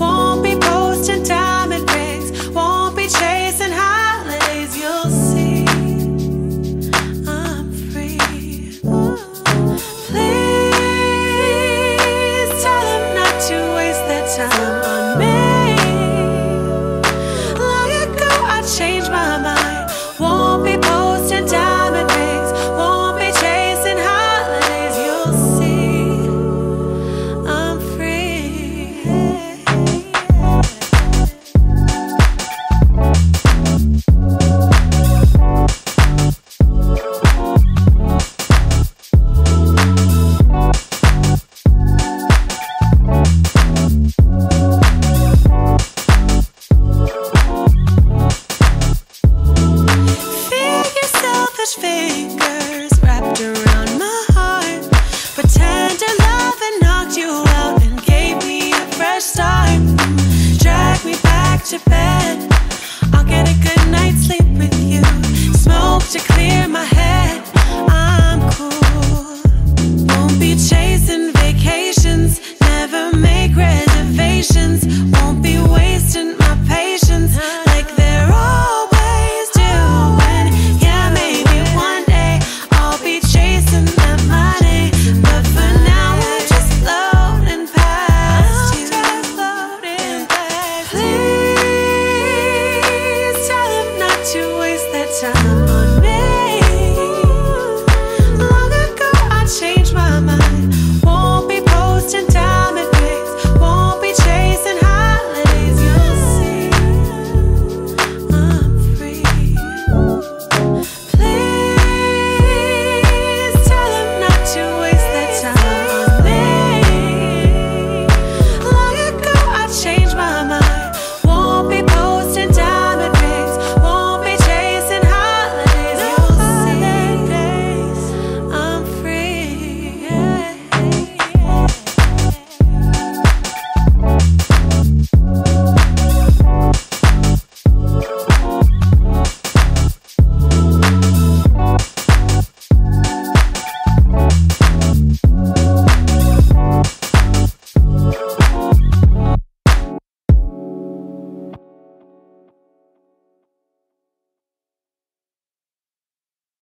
Won't be posting diamond rings, won't be chasing holidays. You'll see I'm free. Please tell them not to waste their time on me. Long ago I changed my mind. Won't be posting diamond rings, won't be chasing holidays. You'll see I'm free. Fingers wrapped around my heart, pretended love and knocked you out and gave me a fresh start. Drag me back to bed.